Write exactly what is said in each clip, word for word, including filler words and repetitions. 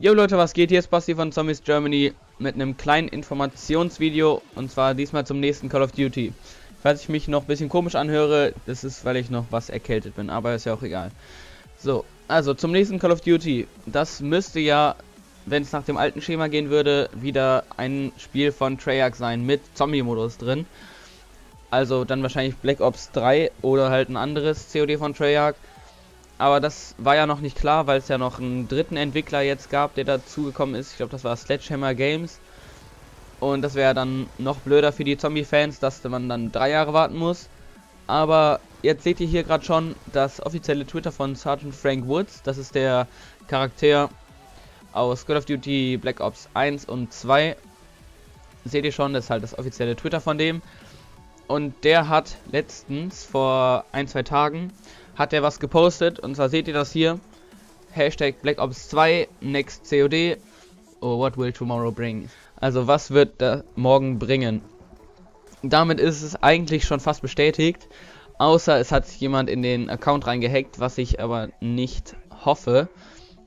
Jo Leute, was geht? Hier ist Basti von Zombies Germany mit einem kleinen Informationsvideo, und zwar diesmal zum nächsten Call of Duty. Falls ich mich noch ein bisschen komisch anhöre, das ist, weil ich noch was erkältet bin, aber ist ja auch egal. So, also zum nächsten Call of Duty. Das müsste ja, wenn es nach dem alten Schema gehen würde, wieder ein Spiel von Treyarch sein mit Zombie-Modus drin. Also dann wahrscheinlich Black Ops drei oder halt ein anderes C O D von Treyarch. Aber das war ja noch nicht klar, weil es ja noch einen dritten Entwickler jetzt gab, der dazugekommen ist. Ich glaube, das war Sledgehammer Games. Und das wäre dann noch blöder für die Zombie-Fans, dass man dann drei Jahre warten muss. Aber jetzt seht ihr hier gerade schon das offizielle Twitter von Sergeant Frank Woods. Das ist der Charakter aus Call of Duty, Black Ops eins und zwei. Seht ihr schon, das ist halt das offizielle Twitter von dem. Und der hat letztens, vor ein, zwei Tagen, hat er was gepostet, und zwar seht ihr das hier. Hashtag Black Ops zwei, next C O D, or what will tomorrow bring? Also was wird da morgen bringen? Damit ist es eigentlich schon fast bestätigt, außer es hat jemand in den Account reingehackt, was ich aber nicht hoffe.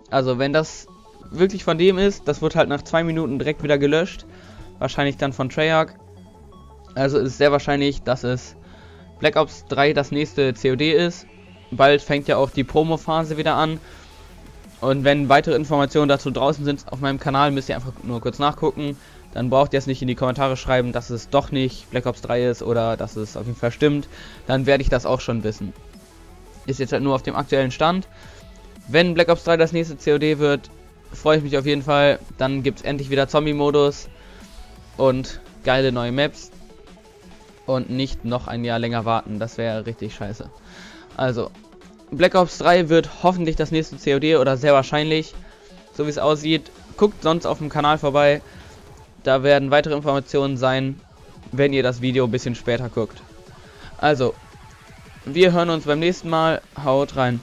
Also wenn das wirklich von dem ist, das wird halt nach zwei Minuten direkt wieder gelöscht, wahrscheinlich dann von Treyarch. Also ist sehr wahrscheinlich, dass es Black Ops drei das nächste C O D ist. Bald fängt ja auch die Promo-Phase wieder an, und wenn weitere Informationen dazu draußen sind auf meinem Kanal, müsst ihr einfach nur kurz nachgucken. Dann braucht ihr es nicht in die Kommentare schreiben, dass es doch nicht Black Ops drei ist oder dass es auf jeden Fall stimmt. Dann werde ich das auch schon wissen. Ist jetzt halt nur auf dem aktuellen Stand. Wenn Black Ops drei das nächste C O D wird, freue ich mich auf jeden Fall. Dann gibt es endlich wieder Zombie-Modus und geile neue Maps und nicht noch ein Jahr länger warten. Das wäre richtig scheiße. Also, Black Ops drei wird hoffentlich das nächste C O D oder sehr wahrscheinlich, so wie es aussieht. Guckt sonst auf dem Kanal vorbei, da werden weitere Informationen sein, wenn ihr das Video ein bisschen später guckt. Also, wir hören uns beim nächsten Mal, haut rein.